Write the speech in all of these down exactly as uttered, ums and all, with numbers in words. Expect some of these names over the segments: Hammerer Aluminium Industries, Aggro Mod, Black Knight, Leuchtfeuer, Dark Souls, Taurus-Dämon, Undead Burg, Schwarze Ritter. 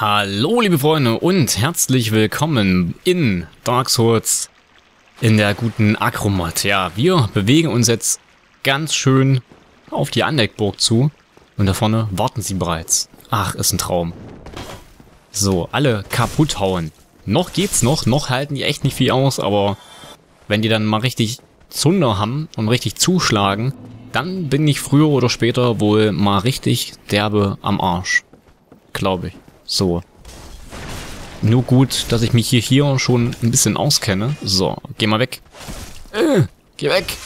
Hallo liebe Freunde und herzlich willkommen in Dark Souls in der guten Akromod. Ja, wir bewegen uns jetzt ganz schön auf die Undead Burg zu und da vorne warten sie bereits. Ach, ist ein Traum. So, alle kaputt hauen. Noch geht's noch, noch halten die echt nicht viel aus, aber wenn die dann mal richtig Zunder haben und richtig zuschlagen, dann bin ich früher oder später wohl mal richtig derbe am Arsch. Glaube ich. So. Nur gut, dass ich mich hier, hier schon ein bisschen auskenne. So, geh mal weg. Äh, geh weg.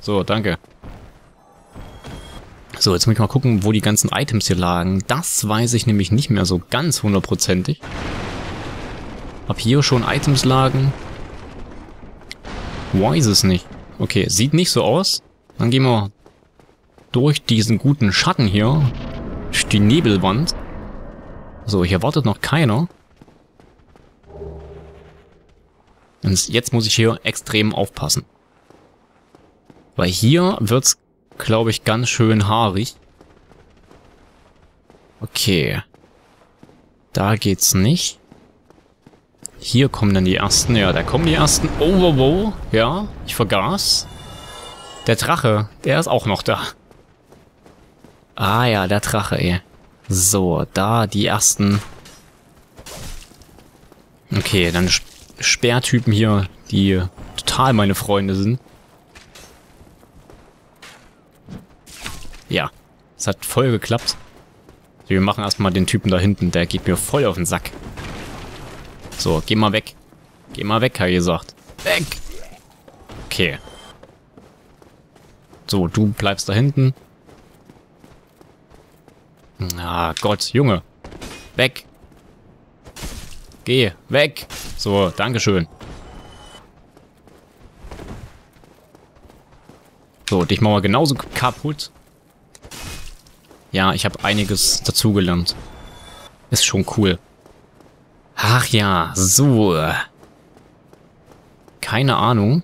So, danke. So, jetzt muss ich mal gucken, wo die ganzen Items hier lagen. Das weiß ich nämlich nicht mehr so ganz hundertprozentig. Ob hier schon Items lagen? Weiß es nicht. Okay, sieht nicht so aus. Dann gehen wir durch diesen guten Schatten hier. Die Nebelwand. So, hier wartet noch keiner. Und jetzt muss ich hier extrem aufpassen. Weil hier wird's, glaube ich, ganz schön haarig. Okay. Da geht's nicht. Hier kommen dann die ersten. Ja, da kommen die ersten. Oh, wow, wow. Ja, ich vergaß. Der Drache, der ist auch noch da. Ah ja, der Drache, ey. So, da die ersten. Okay, dann Sperrtypen hier, die total meine Freunde sind. Ja, es hat voll geklappt. Wir machen erstmal den Typen da hinten, der geht mir voll auf den Sack. So, geh mal weg. Geh mal weg, habe ich gesagt. Weg! Okay. So, du bleibst da hinten. Ah Gott, Junge. Weg. Geh, weg. So, dankeschön. So, dich machen wir genauso kaputt. Ja, ich habe einiges dazugelernt. Ist schon cool. Ach ja, so. Keine Ahnung.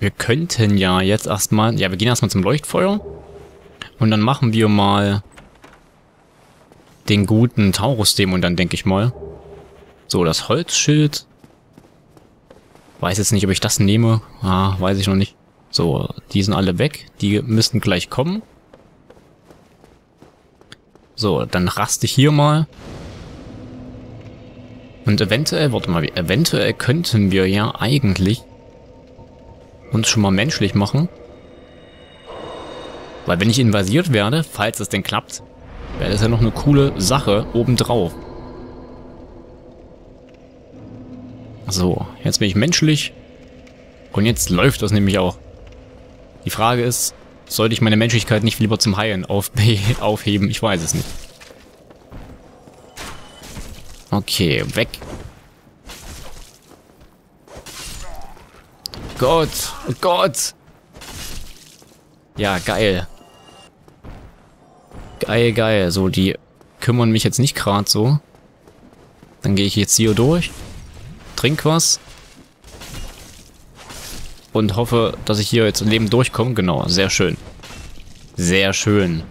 Wir könnten ja jetzt erstmal... Ja, wir gehen erstmal zum Leuchtfeuer. Und dann machen wir mal den guten Taurus-Dämon dann, denke ich mal. So, das Holzschild. Weiß jetzt nicht, ob ich das nehme. Ah, weiß ich noch nicht. So, die sind alle weg. Die müssten gleich kommen. So, dann raste ich hier mal. Und eventuell, warte mal, eventuell könnten wir ja eigentlich uns schon mal menschlich machen. Weil wenn ich invasiert werde, falls es denn klappt, wäre das ja noch eine coole Sache obendrauf. So, jetzt bin ich menschlich. Und jetzt läuft das nämlich auch. Die Frage ist, sollte ich meine Menschlichkeit nicht lieber zum Heilen auf aufheben? Ich weiß es nicht. Okay, weg. Gott, oh Gott. Ja, geil. Geil, geil. So, die kümmern mich jetzt nicht gerade so. Dann gehe ich jetzt hier durch. Trink was. Und hoffe, dass ich hier jetzt im Leben durchkomme. Genau, sehr schön. Sehr schön.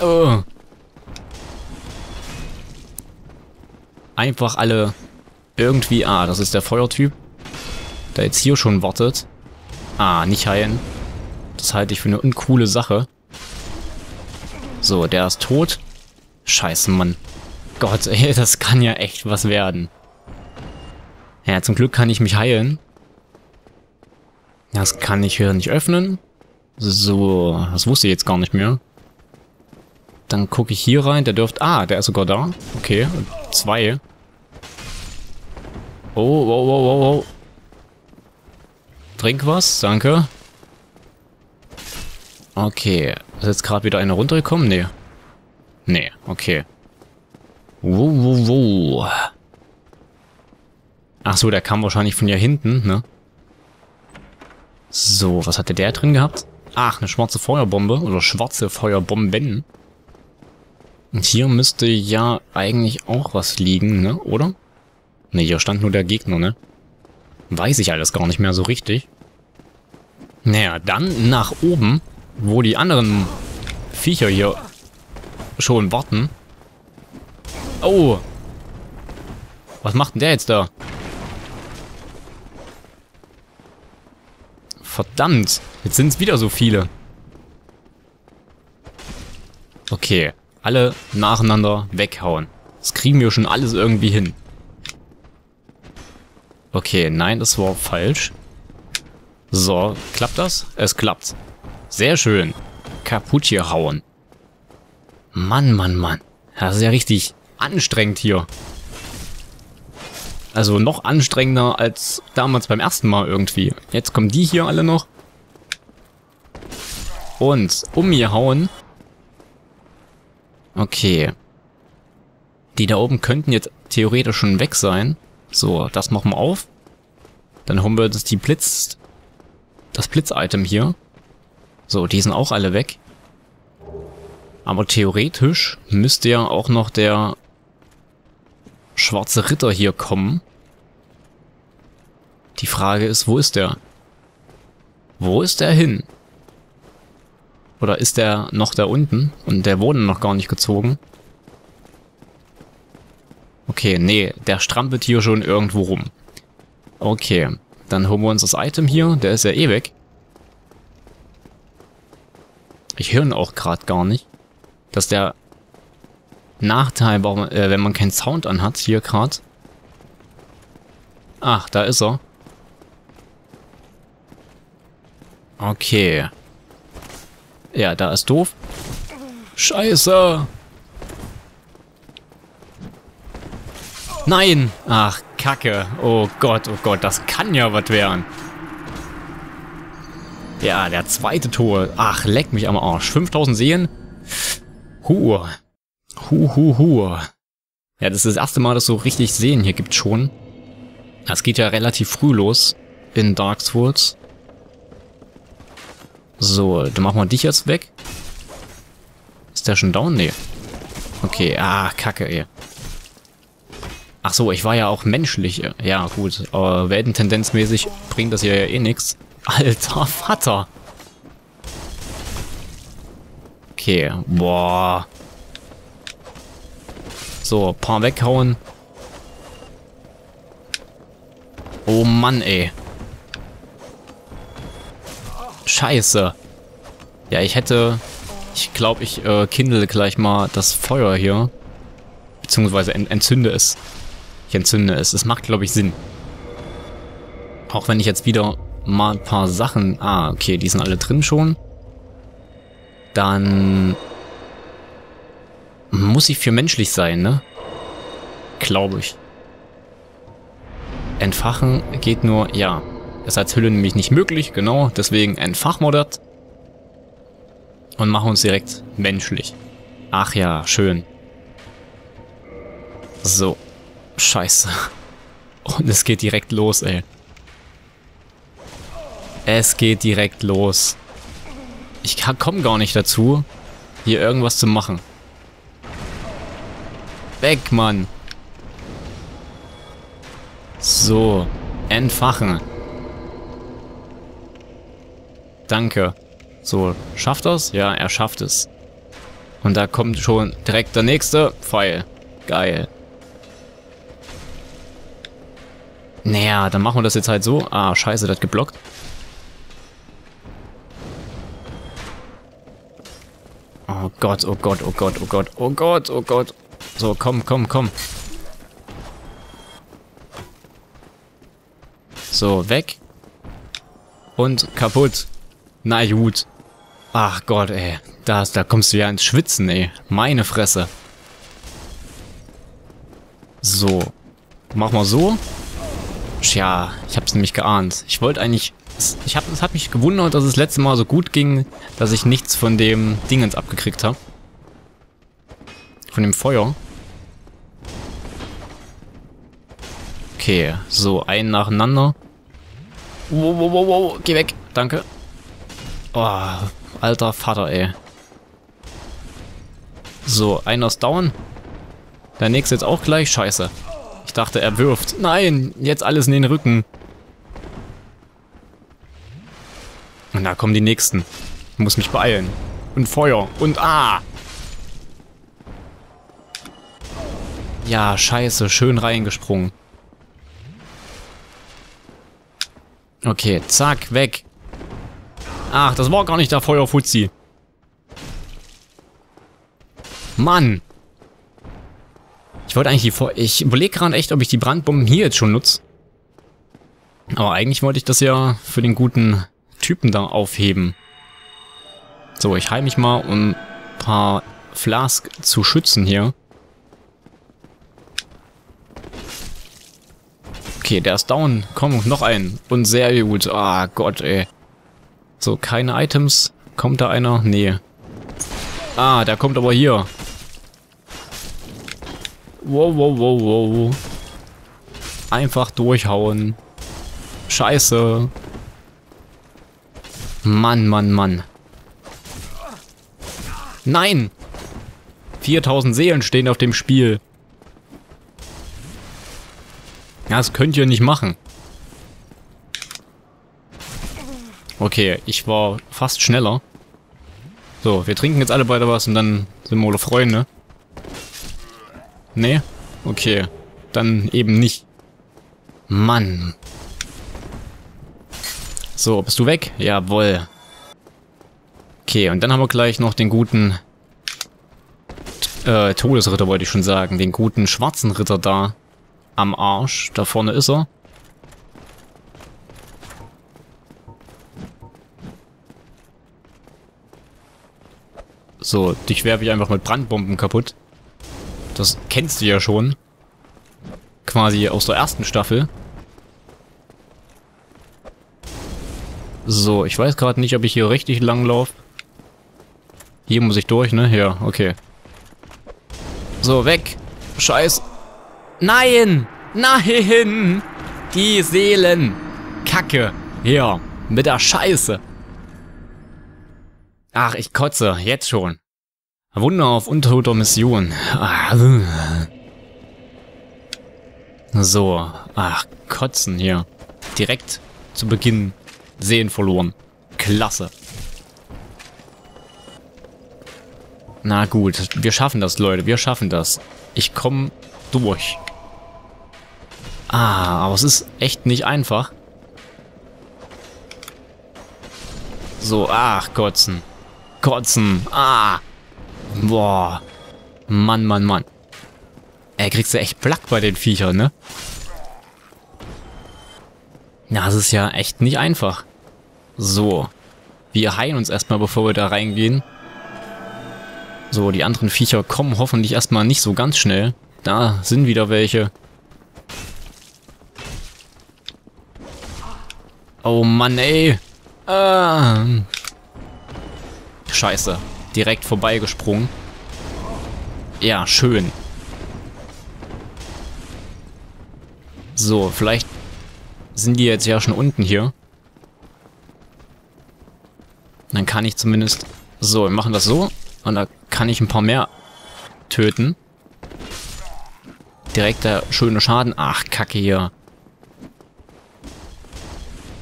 Oh. Einfach alle irgendwie... Ah, das ist der Feuertyp, der jetzt hier schon wartet. Ah, nicht heilen. Das halte ich für eine uncoole Sache. So, der ist tot. Scheiße, Mann. Gott, ey, das kann ja echt was werden. Ja, zum Glück kann ich mich heilen. Das kann ich hier nicht öffnen. So, das wusste ich jetzt gar nicht mehr. Dann gucke ich hier rein. Der dürfte... Ah, der ist sogar da. Okay, zwei. Oh, wow, wow, wow, wow. Trink was, danke. Okay. Ist jetzt gerade wieder einer runtergekommen? Nee. Nee, okay. Wow, wow, wow. Achso, der kam wahrscheinlich von hier hinten, ne? So, was hatte der drin gehabt? Ach, eine schwarze Feuerbombe. Oder schwarze Feuerbomben. Und hier müsste ja eigentlich auch was liegen, ne? Oder? Ne, hier stand nur der Gegner, ne? Weiß ich alles gar nicht mehr so richtig. Naja, dann nach oben, wo die anderen Viecher hier schon warten. Oh. Was macht denn der jetzt da? Verdammt. Jetzt sind es wieder so viele. Okay. Alle nacheinander weghauen. Das kriegen wir schon alles irgendwie hin. Okay, nein, das war falsch. So, klappt das? Es klappt. Sehr schön. Kaputt hier hauen. Mann, Mann, Mann. Das ist ja richtig anstrengend hier. Also noch anstrengender als damals beim ersten Mal irgendwie. Jetzt kommen die hier alle noch. Und um hier hauen. Okay. Die da oben könnten jetzt theoretisch schon weg sein. So, das machen wir auf. Dann haben wir das, die Blitz, das Blitz-Item hier. So, die sind auch alle weg. Aber theoretisch müsste ja auch noch der Schwarze Ritter hier kommen. Die Frage ist, wo ist der? Wo ist der hin? Oder ist der noch da unten? Und der wurde noch gar nicht gezogen. Okay, nee, der strampelt hier schon irgendwo rum. Okay, dann holen wir uns das Item hier. Der ist ja eh weg. Ich höre ihn auch gerade gar nicht. Das ist der Nachteil, warum, äh, wenn man keinen Sound anhat, hier gerade. Ach, da ist er. Okay. Ja, da ist doof. Scheiße! Nein! Ach, Kacke. Oh Gott, oh Gott, das kann ja was werden. Ja, der zweite Tor. Ach, leck mich am Arsch. fünftausend Seelen. Huh. Huh, huh, huh. Ja, das ist das erste Mal, dass so richtig Seelen hier gibt schon. Das geht ja relativ früh los in Dark Souls. So, dann machen wir dich jetzt weg. Ist der schon down? Nee. Okay, ah, Kacke, ey. Ach so, ich war ja auch menschlich. Ja, gut. Aber weltentendenzmäßig bringt das hier ja eh nichts. Alter Vater. Okay, boah. So, paar weghauen. Oh Mann, ey. Scheiße. Ja, ich hätte... Ich glaube, ich äh, kindle gleich mal das Feuer hier. Beziehungsweise ent- entzünde es. Ich entzünde es. Es macht, glaube ich, Sinn. Auch wenn ich jetzt wieder mal ein paar Sachen... Ah, okay, die sind alle drin schon. Dann... Muss ich für menschlich sein, ne? Glaube ich. Entfachen geht nur... Ja. Das ist als Hülle nämlich nicht möglich, genau. Deswegen entfachen wir das. Und machen uns direkt menschlich. Ach ja, schön. So. Scheiße. Und es geht direkt los, ey. Es geht direkt los. Ich komme gar nicht dazu, hier irgendwas zu machen. Weg, Mann. So. Entfachen. Danke. So, schafft er's? Ja, er schafft es. Und da kommt schon direkt der nächste Pfeil. Geil. Naja, dann machen wir das jetzt halt so. Ah, scheiße, das geblockt. Oh Gott, oh Gott, oh Gott, oh Gott, oh Gott, oh Gott. So, komm, komm, komm. So, weg. Und kaputt. Na gut. Ach Gott, ey. Da, da kommst du ja ins Schwitzen, ey. Meine Fresse. So. Mach mal so. Tja, ich hab's nämlich geahnt. Ich wollte eigentlich... Ich hab, es hat mich gewundert, dass es das letzte Mal so gut ging, dass ich nichts von dem Dingens abgekriegt habe. Von dem Feuer. Okay, so, einen nacheinander. Wow, wow, wow, wow, geh weg. Danke. Oh, alter Vater, ey. So, einer ist down. Der nächste jetzt auch gleich. Scheiße. Ich dachte, er wirft. Nein, jetzt alles in den Rücken. Und da kommen die nächsten. Ich muss mich beeilen. Und Feuer. Und ah. Ja, scheiße, schön reingesprungen. Okay, zack, weg. Ach, das war gar nicht der Feuerfuzzi. Mann. Ich wollte eigentlich die Feu... Ich überlege gerade echt, ob ich die Brandbomben hier jetzt schon nutze. Aber eigentlich wollte ich das ja für den guten Typen da aufheben. So, ich heile mich mal, um ein paar Flask zu schützen hier. Okay, der ist down. Komm, noch ein. Und sehr gut. Ah, Gott, ey. So, keine Items. Kommt da einer? Nee. Ah, der kommt aber hier. Wow, wow, wow, wow. Einfach durchhauen. Scheiße. Mann, Mann, Mann. Nein! viertausend Seelen stehen auf dem Spiel. Ja, das könnt ihr nicht machen. Okay, ich war fast schneller. So, wir trinken jetzt alle beide was und dann sind wir alle Freunde. Nee? Okay. Dann eben nicht. Mann. So, bist du weg? Jawohl. Okay, und dann haben wir gleich noch den guten... Äh, Todesritter wollte ich schon sagen. Den guten schwarzen Ritter da. Am Arsch. Da vorne ist er. So, dich werfe ich einfach mit Brandbomben kaputt. Das kennst du ja schon. Quasi aus der ersten Staffel. So, ich weiß gerade nicht, ob ich hier richtig lang laufe. Hier muss ich durch, ne? Ja, okay. So, weg. Scheiß. Nein! Nein! Die Seelen! Kacke! Ja, mit der Scheiße! Ach, ich kotze, jetzt schon. Wunder auf untoter Mission. So, ach, kotzen hier. Direkt zu Beginn Sehen verloren. Klasse. Na gut, wir schaffen das, Leute, wir schaffen das. Ich komme durch. Ah, aber es ist echt nicht einfach. So, ach, kotzen. Kotzen, ah. Boah. Mann, Mann, Mann. Ey, kriegst du echt Plack bei den Viechern, ne? Na, das ist ja echt nicht einfach. So. Wir heilen uns erstmal, bevor wir da reingehen. So, die anderen Viecher kommen hoffentlich erstmal nicht so ganz schnell. Da sind wieder welche. Oh Mann, ey. Ah. Scheiße. Direkt vorbeigesprungen. Ja, schön. So, vielleicht sind die jetzt ja schon unten hier. Dann kann ich zumindest... So, wir machen das so. Und da kann ich ein paar mehr töten. Direkt der schöne Schaden. Ach, Kacke hier.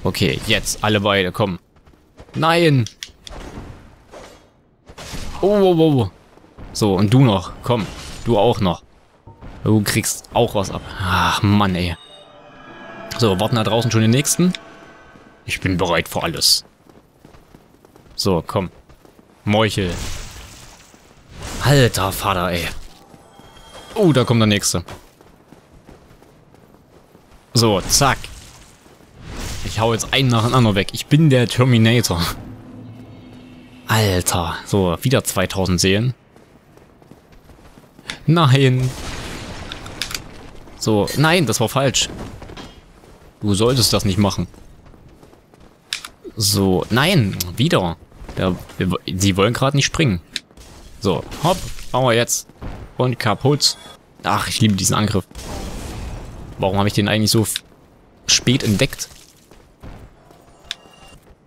Okay, jetzt alle beide, komm. Nein! Oh, oh, oh. So, und du noch. Komm, du auch noch. Du kriegst auch was ab. Ach, Mann, ey. So, warten da draußen schon den nächsten. Ich bin bereit für alles. So, komm. Meuchel. Alter Vater, ey. Oh, da kommt der nächste. So, zack. Ich hau jetzt einen nach dem anderen weg. Ich bin der Terminator. Alter. So, wieder zweitausend Seelen. Nein. So, nein, das war falsch. Du solltest das nicht machen. So, nein, wieder. Ja, wir, sie wollen gerade nicht springen. So, hopp, aber jetzt. Und kaputt. Ach, ich liebe diesen Angriff. Warum habe ich den eigentlich so spät entdeckt?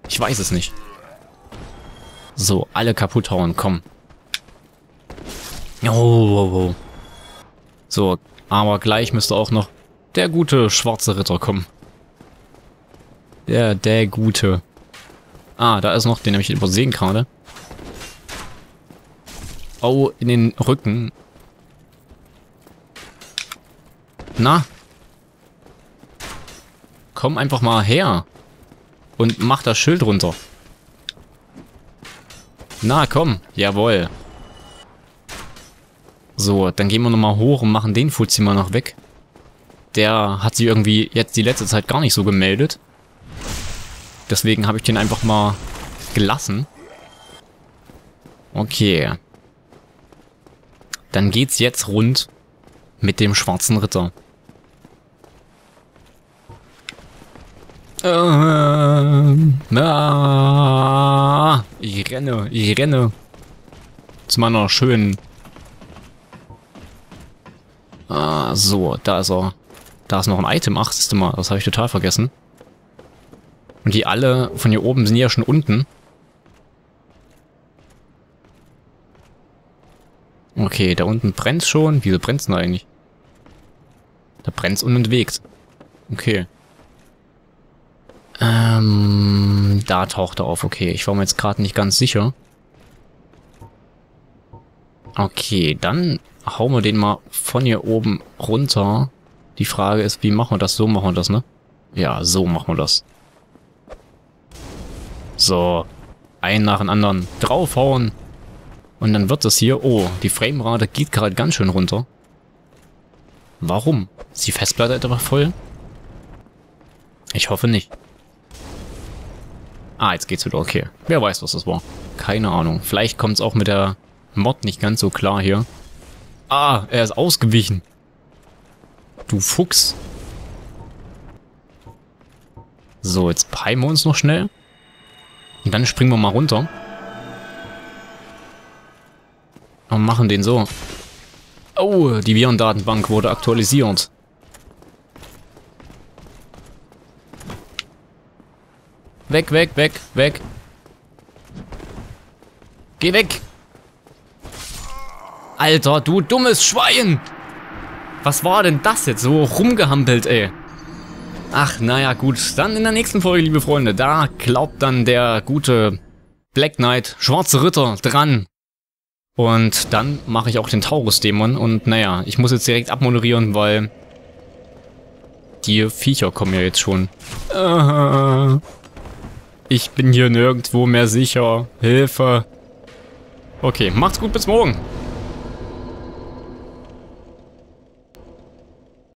Ich weiß es nicht. So, alle kaputt hauen, komm. Oh, oh, oh. So, aber gleich müsste auch noch der gute schwarze Ritter kommen. Der, der gute. Ah, da ist noch, den habe ich übersehen gerade. Oh, in den Rücken. Na? Komm einfach mal her. Und mach das Schild runter. Na, komm. Jawohl. So, dann gehen wir nochmal hoch und machen den Fuzzi mal noch weg. Der hat sich irgendwie jetzt die letzte Zeit gar nicht so gemeldet. Deswegen habe ich den einfach mal gelassen. Okay. Dann geht's jetzt rund mit dem Schwarzen Ritter. Ähm, ah, ich renne, ich renne. Zu meiner schönen... Ah, so, da ist er. Da ist noch ein Item, ach, siehst du mal, das habe ich total vergessen. Und die alle von hier oben sind ja schon unten. Okay, da unten brennt's schon. Wieso brennt's denn eigentlich? Da brennt's unentwegt. Okay. Ähm, da taucht er auf. Okay, ich war mir jetzt gerade nicht ganz sicher. Okay, dann hauen wir den mal von hier oben runter. Die Frage ist, wie machen wir das? So machen wir das, ne? Ja, so machen wir das. So, einen nach dem anderen draufhauen. Und dann wird das hier... Oh, die Framerate geht gerade ganz schön runter. Warum? Ist die Festplatte etwa voll? Ich hoffe nicht. Ah, jetzt geht's wieder okay. Wer weiß, was das war. Keine Ahnung. Vielleicht kommt's auch mit der Mod nicht ganz so klar hier. Ah, er ist ausgewichen. Du Fuchs. So, jetzt peilen wir uns noch schnell. Und dann springen wir mal runter. Und machen den so. Oh, die Virendatenbank wurde aktualisiert. Weg, weg, weg, weg. Geh weg. Alter, du dummes Schwein. Was war denn das jetzt? So rumgehampelt, ey. Ach, naja, gut. Dann in der nächsten Folge, liebe Freunde. Da glaubt dann der gute Black Knight, Schwarze Ritter, dran. Und dann mache ich auch den Taurus-Dämon und naja, ich muss jetzt direkt abmoderieren, weil die Viecher kommen ja jetzt schon. Äh, ich bin hier nirgendwo mehr sicher. Hilfe. Okay, macht's gut, bis morgen.